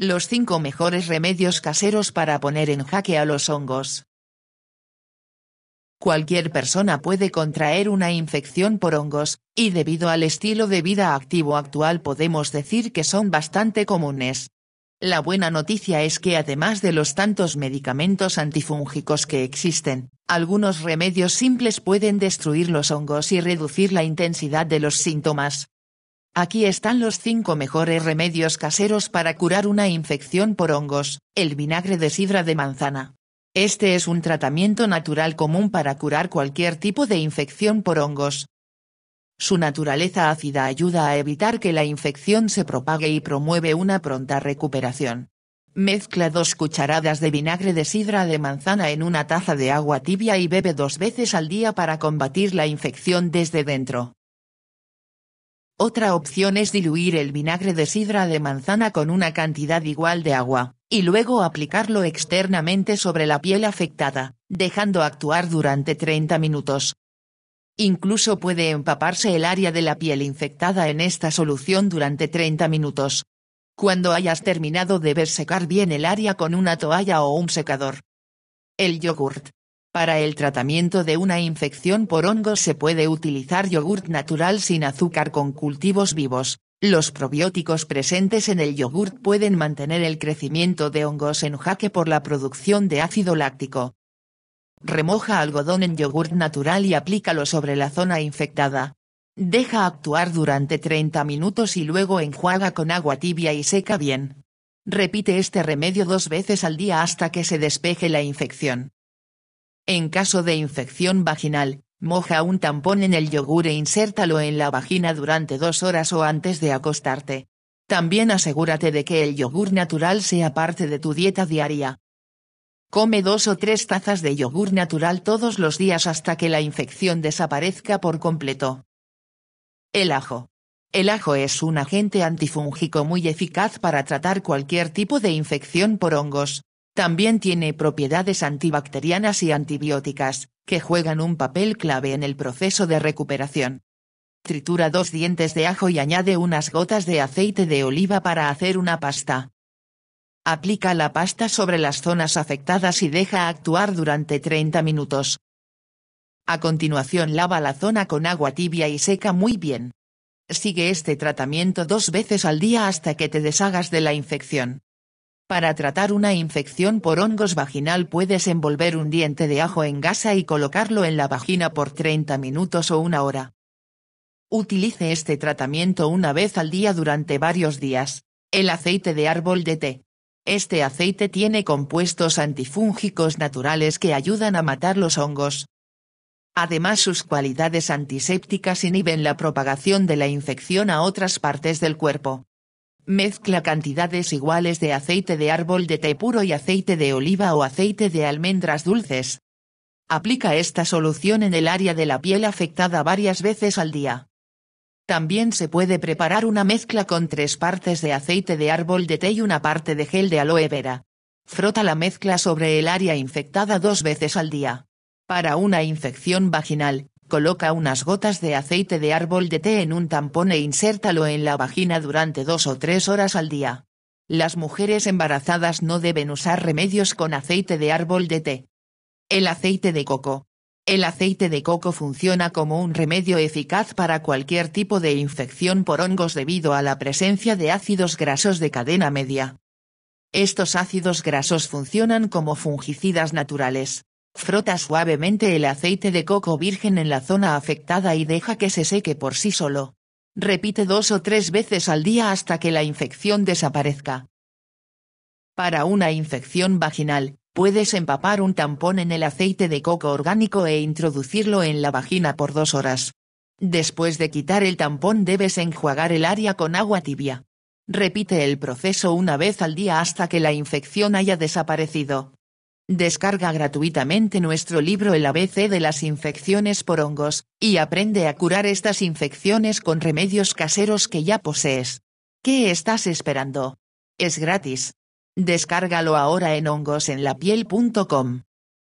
Los 5 mejores remedios caseros para poner en jaque a los hongos. Cualquier persona puede contraer una infección por hongos, y debido al estilo de vida activo actual podemos decir que son bastante comunes. La buena noticia es que además de los tantos medicamentos antifúngicos que existen, algunos remedios simples pueden destruir los hongos y reducir la intensidad de los síntomas. Aquí están los 5 mejores remedios caseros para curar una infección por hongos. El vinagre de sidra de manzana. Este es un tratamiento natural común para curar cualquier tipo de infección por hongos. Su naturaleza ácida ayuda a evitar que la infección se propague y promueve una pronta recuperación. Mezcla 2 cucharadas de vinagre de sidra de manzana en una taza de agua tibia y bebe 2 veces al día para combatir la infección desde dentro. Otra opción es diluir el vinagre de sidra de manzana con una cantidad igual de agua, y luego aplicarlo externamente sobre la piel afectada, dejando actuar durante 30 minutos. Incluso puede empaparse el área de la piel infectada en esta solución durante 30 minutos. Cuando hayas terminado debes secar bien el área con una toalla o un secador. El yogurt. Para el tratamiento de una infección por hongos se puede utilizar yogurt natural sin azúcar con cultivos vivos. Los probióticos presentes en el yogurt pueden mantener el crecimiento de hongos en jaque por la producción de ácido láctico. Remoja algodón en yogurt natural y aplícalo sobre la zona infectada. Deja actuar durante 30 minutos y luego enjuaga con agua tibia y seca bien. Repite este remedio 2 veces al día hasta que se despeje la infección. En caso de infección vaginal, moja un tampón en el yogur e insértalo en la vagina durante 2 horas o antes de acostarte. También asegúrate de que el yogur natural sea parte de tu dieta diaria. Come 2 o 3 tazas de yogur natural todos los días hasta que la infección desaparezca por completo. El ajo. El ajo es un agente antifúngico muy eficaz para tratar cualquier tipo de infección por hongos. También tiene propiedades antibacterianas y antibióticas, que juegan un papel clave en el proceso de recuperación. Tritura 2 dientes de ajo y añade unas gotas de aceite de oliva para hacer una pasta. Aplica la pasta sobre las zonas afectadas y deja actuar durante 30 minutos. A continuación lava la zona con agua tibia y seca muy bien. Sigue este tratamiento 2 veces al día hasta que te deshagas de la infección. Para tratar una infección por hongos vaginal puedes envolver un diente de ajo en gasa y colocarlo en la vagina por 30 minutos o 1 hora. Utilice este tratamiento una vez al día durante varios días. El aceite de árbol de té. Este aceite tiene compuestos antifúngicos naturales que ayudan a matar los hongos. Además, sus cualidades antisépticas inhiben la propagación de la infección a otras partes del cuerpo. Mezcla cantidades iguales de aceite de árbol de té puro y aceite de oliva o aceite de almendras dulces. Aplica esta solución en el área de la piel afectada varias veces al día. También se puede preparar una mezcla con 3 partes de aceite de árbol de té y una parte de gel de aloe vera. Frota la mezcla sobre el área infectada 2 veces al día. Para una infección vaginal, coloca unas gotas de aceite de árbol de té en un tampón e insértalo en la vagina durante 2 o 3 horas al día. Las mujeres embarazadas no deben usar remedios con aceite de árbol de té. El aceite de coco. El aceite de coco funciona como un remedio eficaz para cualquier tipo de infección por hongos debido a la presencia de ácidos grasos de cadena media. Estos ácidos grasos funcionan como fungicidas naturales. Frota suavemente el aceite de coco virgen en la zona afectada y deja que se seque por sí solo. Repite 2 o 3 veces al día hasta que la infección desaparezca. Para una infección vaginal, puedes empapar un tampón en el aceite de coco orgánico e introducirlo en la vagina por 2 horas. Después de quitar el tampón debes enjuagar el área con agua tibia. Repite el proceso una vez al día hasta que la infección haya desaparecido. Descarga gratuitamente nuestro libro El ABC de las infecciones por hongos, y aprende a curar estas infecciones con remedios caseros que ya posees. ¿Qué estás esperando? Es gratis. Descárgalo ahora en hongosenlapiel.com.